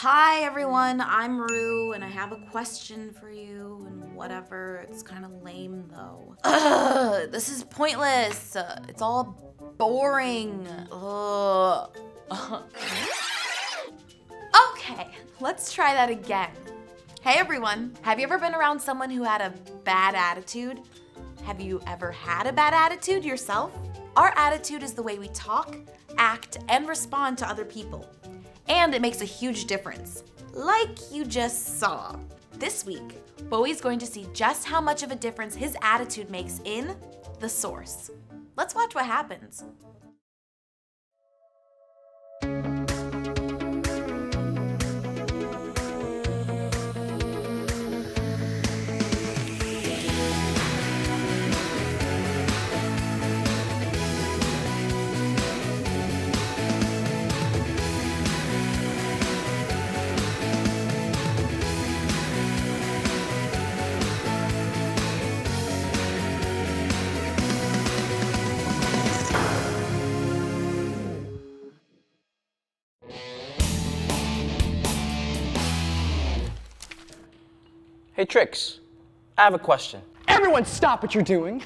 hi everyone, I'm Rue, and I have a question for you, and whatever. It's kind of lame though. Ugh, this is pointless. It's all boring. Ugh. Okay, let's try that again. Hey everyone, have you ever been around someone who had a bad attitude? Have you ever had a bad attitude yourself? Our attitude is the way we talk, act, and respond to other people. And it makes a huge difference, like you just saw. This week, Bowie's going to see just how much of a difference his attitude makes in The Source. Let's watch what happens. Hey Trix, I have a question. Everyone stop what you're doing.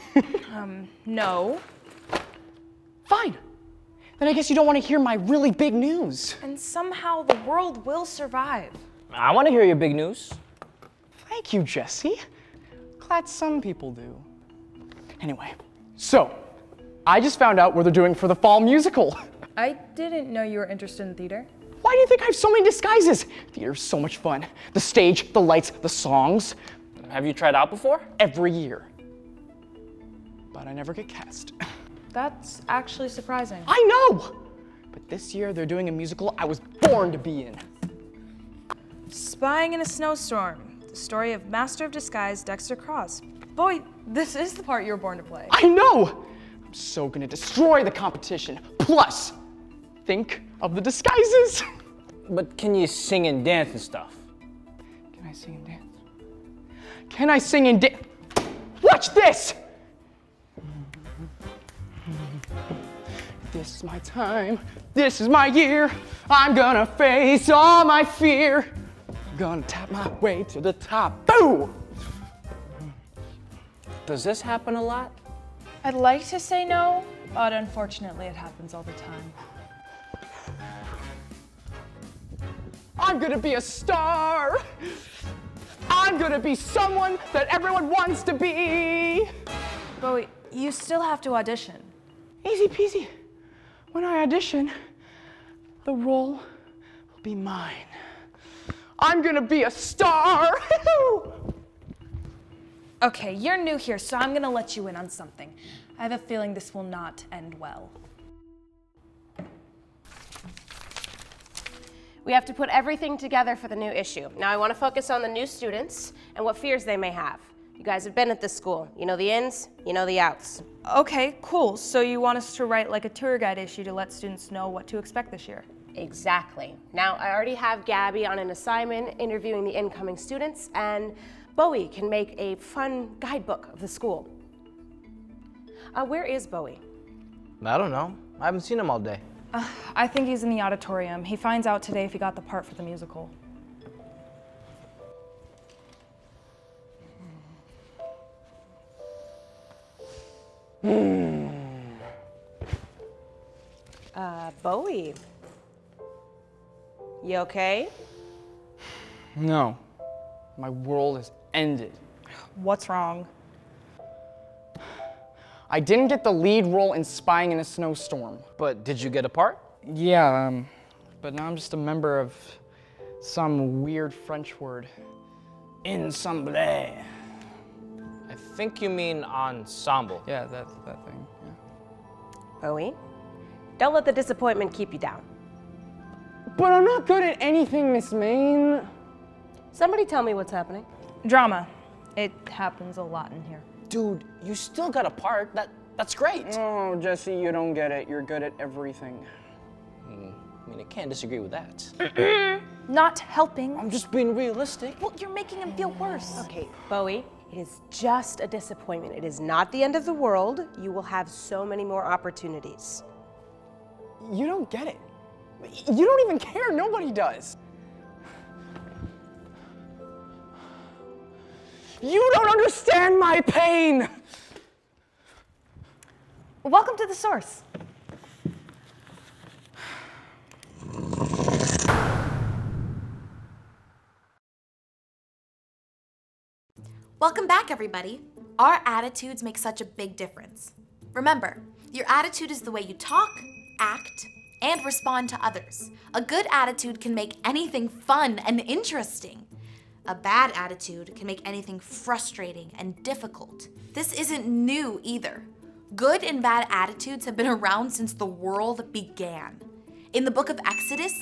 No. Fine. Then I guess you don't want to hear my really big news. And somehow the world will survive. I want to hear your big news. Thank you, Jesse. Glad some people do. Anyway, so I just found out what they're doing for the fall musical. I didn't know you were interested in theater. Why do you think I have so many disguises? Theater's so much fun. The stage, the lights, the songs. Have you tried out before? Every year. But I never get cast. That's actually surprising. I know! But this year they're doing a musical I was born to be in. Spying in a Snowstorm, the story of Master of Disguise Dexter Cross. Boy, this is the part you were born to play. I know! I'm so gonna destroy the competition. Plus, think of the disguises. But can you sing and dance and stuff? Can I sing and dance? Can I sing and dance? Watch this! This is my time. This is my year. I'm gonna face all my fear. I'm gonna tap my way to the top. Boo! Does this happen a lot? I'd like to say no, but unfortunately it happens all the time. I'm gonna be a star. I'm gonna be someone that everyone wants to be. Bowie, you still have to audition. Easy peasy. When I audition, the role will be mine. I'm gonna be a star. Okay, you're new here, so I'm gonna let you in on something. I have a feeling this will not end well. We have to put everything together for the new issue. Now I want to focus on the new students and what fears they may have. You guys have been at this school. You know the ins, you know the outs. Okay, cool. So you want us to write like a tour guide issue to let students know what to expect this year? Exactly. Now I already have Gabby on an assignment interviewing the incoming students, and Bowie can make a fun guidebook of the school. Where is Bowie? I don't know. I haven't seen him all day. I think he's in the auditorium. He finds out today if he got the part for the musical. Bowie. You okay? No. My world has ended. What's wrong? I didn't get the lead role in Spying in a Snowstorm. But did you get a part? Yeah, but now I'm just a member of some weird French word. Ensemble. I think you mean ensemble. Yeah, that thing, yeah. Bowie, don't let the disappointment keep you down. But I'm not good at anything, Miss Main. Somebody tell me what's happening. Drama. It happens a lot in here. Dude, you still got a part. That's great. Oh, Jesse, you don't get it. You're good at everything. I mean, I can't disagree with that. Not helping. I'm just being realistic. Well, you're making him feel worse. Okay, Bowie, it is just a disappointment. It is not the end of the world. You will have so many more opportunities. You don't get it. You don't even care. Nobody does. You don't understand my pain. Welcome to The Source. Welcome back, everybody. Our attitudes make such a big difference. Remember, your attitude is the way you talk, act, and respond to others. A good attitude can make anything fun and interesting. A bad attitude can make anything frustrating and difficult. This isn't new either. Good and bad attitudes have been around since the world began. In the book of Exodus,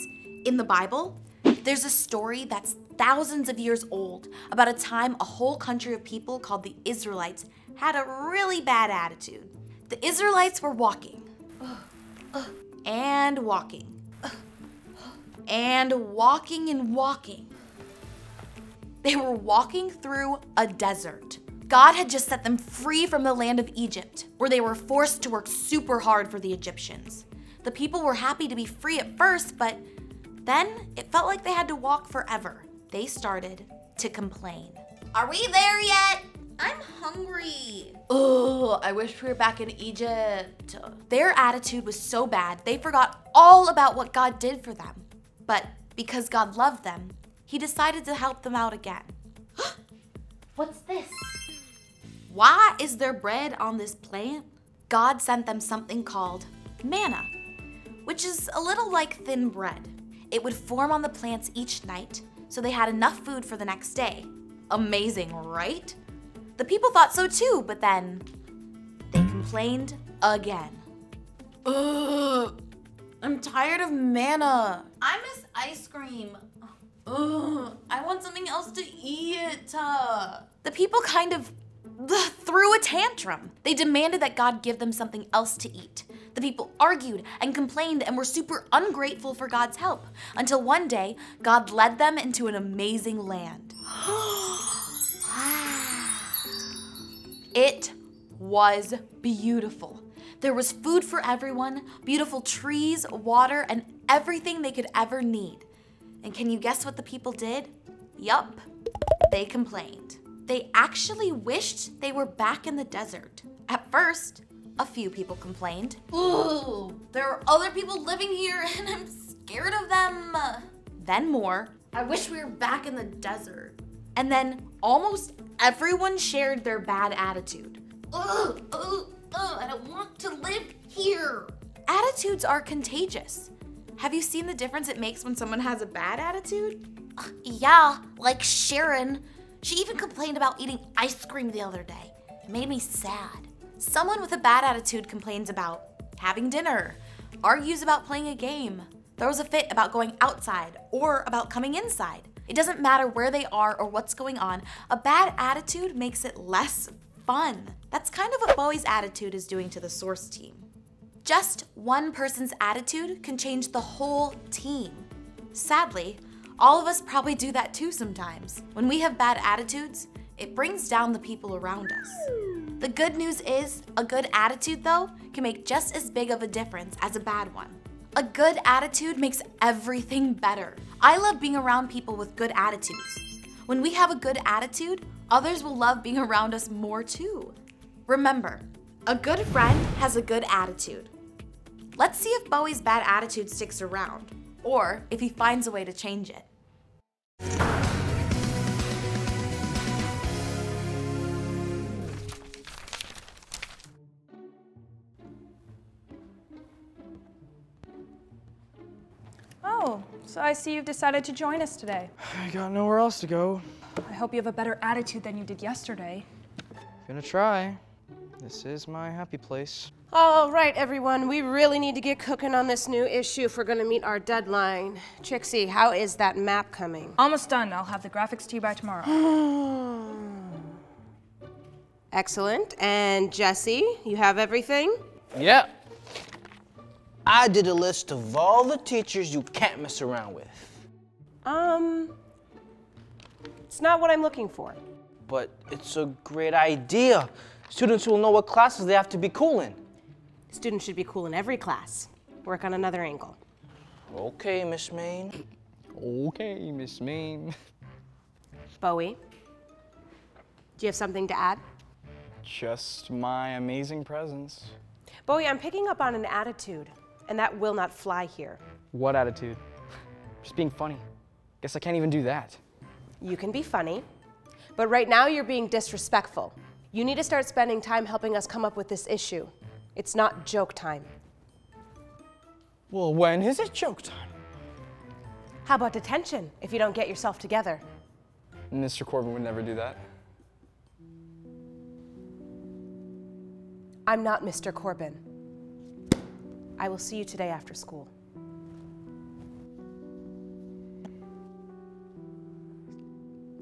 in the Bible, there's a story that's thousands of years old about a time a whole country of people called the Israelites had a really bad attitude. The Israelites were walking and walking and walking and walking. They were walking through a desert. God had just set them free from the land of Egypt, where they were forced to work super hard for the Egyptians. The people were happy to be free at first, but then it felt like they had to walk forever. They started to complain. Are we there yet? I'm hungry. Oh, I wish we were back in Egypt. Their attitude was so bad, they forgot all about what God did for them. But because God loved them, he decided to help them out again. What's this? Why is there bread on this plant? God sent them something called manna, which is a little like thin bread. It would form on the plants each night, so they had enough food for the next day. Amazing, right? The people thought so too, but then they complained again. Ugh, I'm tired of manna. I miss ice cream. Ugh, I want something else to eat. The people kind of threw a tantrum. They demanded that God give them something else to eat. The people argued and complained and were super ungrateful for God's help, until one day, God led them into an amazing land. It was beautiful. There was food for everyone, beautiful trees, water, and everything they could ever need. And can you guess what the people did? Yup, they complained. They actually wished they were back in the desert. At first, a few people complained. Ooh, there are other people living here and I'm scared of them. Then more. I wish we were back in the desert. And then almost everyone shared their bad attitude. Ugh, I don't want to live here. Attitudes are contagious. Have you seen the difference it makes when someone has a bad attitude? Yeah, like Sharon. She even complained about eating ice cream the other day. It made me sad. Someone with a bad attitude complains about having dinner, argues about playing a game, throws a fit about going outside or about coming inside. It doesn't matter where they are or what's going on, a bad attitude makes it less fun. That's kind of what Bowie's attitude is doing to the Source team. Just one person's attitude can change the whole team. Sadly, all of us probably do that too sometimes. When we have bad attitudes, it brings down the people around us. The good news is, a good attitude, though, can make just as big of a difference as a bad one. A good attitude makes everything better. I love being around people with good attitudes. When we have a good attitude, others will love being around us more too. Remember, a good friend has a good attitude. Let's see if Bowie's bad attitude sticks around, or if he finds a way to change it. So I see you've decided to join us today. I got nowhere else to go. I hope you have a better attitude than you did yesterday. Gonna try. This is my happy place. All right, everyone. We really need to get cooking on this new issue if we're gonna meet our deadline. Trixie, how is that map coming? Almost done. I'll have the graphics to you by tomorrow. Excellent. And Jesse, you have everything? Yep. I did a list of all the teachers you can't mess around with. It's not what I'm looking for. But it's a great idea. Students will know what classes they have to be cool in. Students should be cool in every class. Work on another angle. Okay, Miss Main. Okay, Miss Main. Bowie, Do you have something to add? Just my amazing presence. Bowie, I'm picking up on an attitude, and that will not fly here. What attitude? Just being funny. Guess I can't even do that. You can be funny, but right now you're being disrespectful. You need to start spending time helping us come up with this issue. It's not joke time. Well, when is it joke time? How about detention if you don't get yourself together? Mr. Corbin would never do that. I'm not Mr. Corbin. I will see you today after school.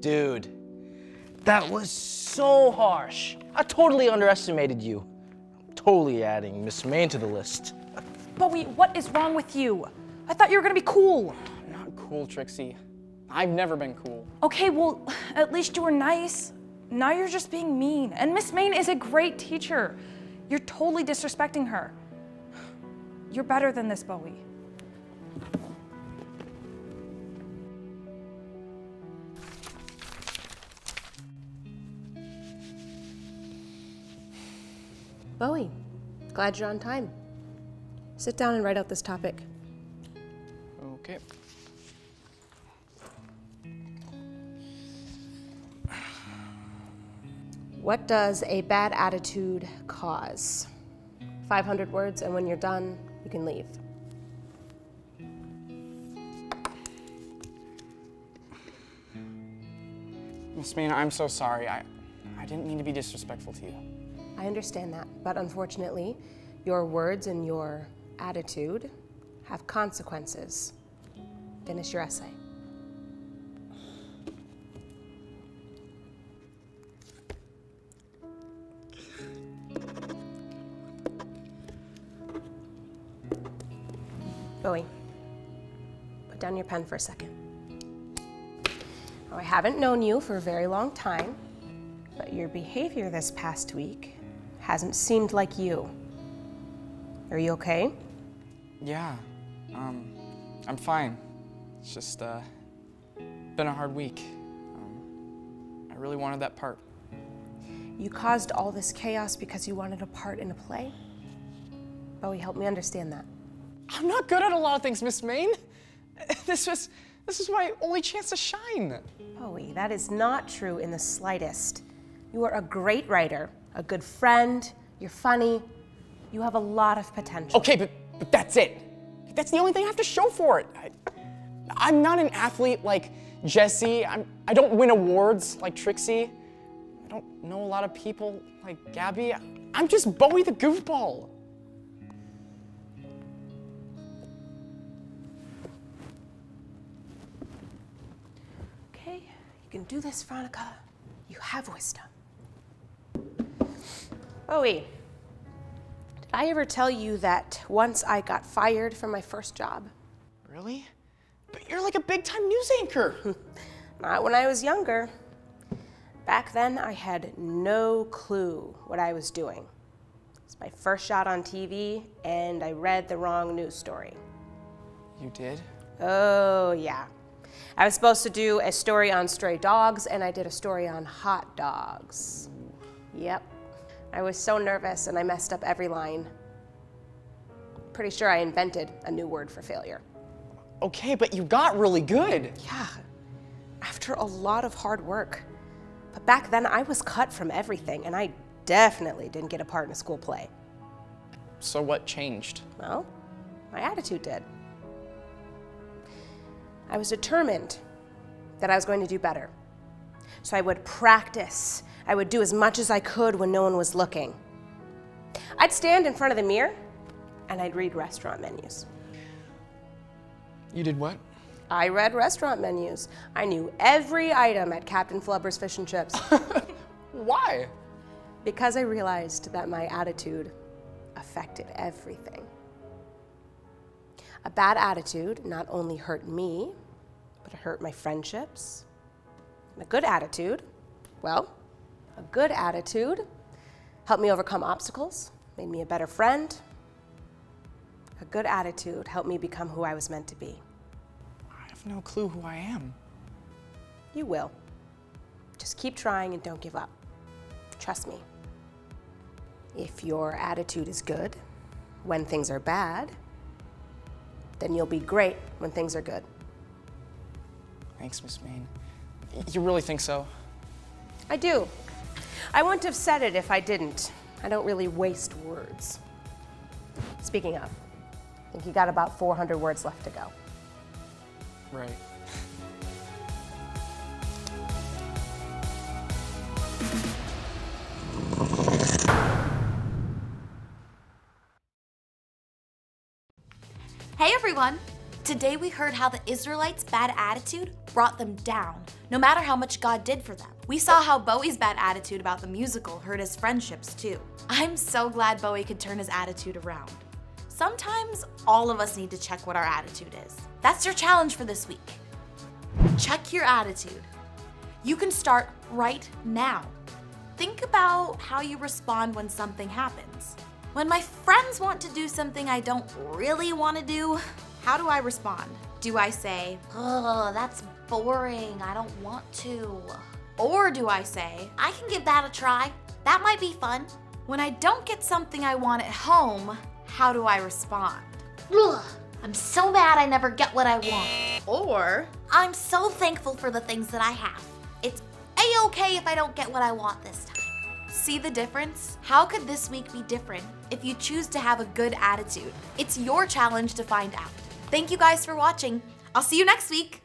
Dude, that was so harsh. I totally underestimated you. I'm totally adding Miss Main to the list. Bowie, what is wrong with you? I thought you were gonna be cool. I'm not cool, Trixie. I've never been cool. Okay, well, at least you were nice. Now you're just being mean. And Miss Main is a great teacher. You're totally disrespecting her. You're better than this, Bowie. Bowie, glad you're on time. Sit down and write out this topic. Okay. What does a bad attitude cause? 500 words, and when you're done, you can leave. Miss Mina, I'm so sorry. I didn't mean to be disrespectful to you. I understand that, but unfortunately, your words and your attitude have consequences. Finish your essay. Bowie, put down your pen for a second. Oh, I haven't known you for a very long time, but your behavior this past week hasn't seemed like you. Are you okay? Yeah, I'm fine. It's just been a hard week. I really wanted that part. You caused all this chaos because you wanted a part in a play? Bowie, help me understand that. I'm not good at a lot of things, Miss Main. This was my only chance to shine. Bowie, that is not true in the slightest. You are a great writer. A good friend, you're funny, you have a lot of potential. Okay, but that's it. That's the only thing I have to show for it. I'm not an athlete like Jesse. I don't win awards like Trixie. I don't know a lot of people like Gabby. I'm just Bowie the goofball. Okay, you can do this, Veronica. You have wisdom. Bowie, did I ever tell you that once I got fired from my first job? Really? But you're like a big-time news anchor. Not when I was younger. Back then, I had no clue what I was doing. It's my first shot on TV, and I read the wrong news story. You did? Oh, yeah. I was supposed to do a story on stray dogs, and I did a story on hot dogs. Yep. I was so nervous and I messed up every line. Pretty sure I invented a new word for failure. Okay, but you got really good. Yeah, after a lot of hard work. But back then I was cut from everything and I definitely didn't get a part in a school play. So what changed? Well, my attitude did. I was determined that I was going to do better. So I would practice. I would do as much as I could when no one was looking. I'd stand in front of the mirror and I'd read restaurant menus. You did what? I read restaurant menus. I knew every item at Captain Flubber's Fish and Chips. Why? Because I realized that my attitude affected everything. A bad attitude not only hurt me, but it hurt my friendships. And a good attitude, well, a good attitude helped me overcome obstacles, made me a better friend. A good attitude helped me become who I was meant to be. I have no clue who I am. You will. Just keep trying and don't give up. Trust me. If your attitude is good when things are bad, then you'll be great when things are good. Thanks, Miss Maine. You really think so? I do. I wouldn't have said it if I didn't. I don't really waste words. Speaking of, I think you got about 400 words left to go. Right. Hey everyone! Today we heard how the Israelites' bad attitude brought them down, no matter how much God did for them. We saw how Bowie's bad attitude about the musical hurt his friendships too. I'm so glad Bowie could turn his attitude around. Sometimes all of us need to check what our attitude is. That's your challenge for this week. Check your attitude. You can start right now. Think about how you respond when something happens. When my friends want to do something I don't really want to do, how do I respond? Do I say, oh, that's boring, I don't want to? Or do I say, I can give that a try, that might be fun? When I don't get something I want at home, how do I respond? Ugh, I'm so mad I never get what I want. Or, I'm so thankful for the things that I have. It's a-okay if I don't get what I want this time. See the difference? How could this week be different if you choose to have a good attitude? It's your challenge to find out. Thank you guys for watching. I'll see you next week.